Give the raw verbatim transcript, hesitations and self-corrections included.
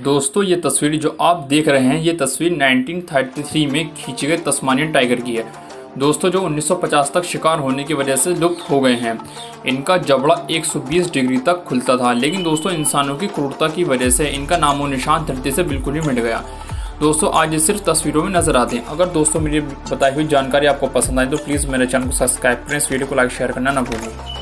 दोस्तों ये तस्वीर जो आप देख रहे हैं ये तस्वीर उन्नीस सौ तैंतीस में खींची गई तस्मानियन टाइगर की है। दोस्तों जो उन्नीस सौ पचास तक शिकार होने की वजह से लुप्त हो गए हैं। इनका जबड़ा एक सौ बीस डिग्री तक खुलता था, लेकिन दोस्तों इंसानों की क्रूरता की वजह से इनका नामो निशान धरती से बिल्कुल ही मिट गया। दोस्तों आज ये सिर्फ तस्वीरों में नजर आते हैं। अगर दोस्तों मेरी बताई हुई जानकारी आपको पसंद आई तो प्लीज़ मेरे चैनल को सब्सक्राइब करें, इस वीडियो को लाइक शेयर करना ना भूलें।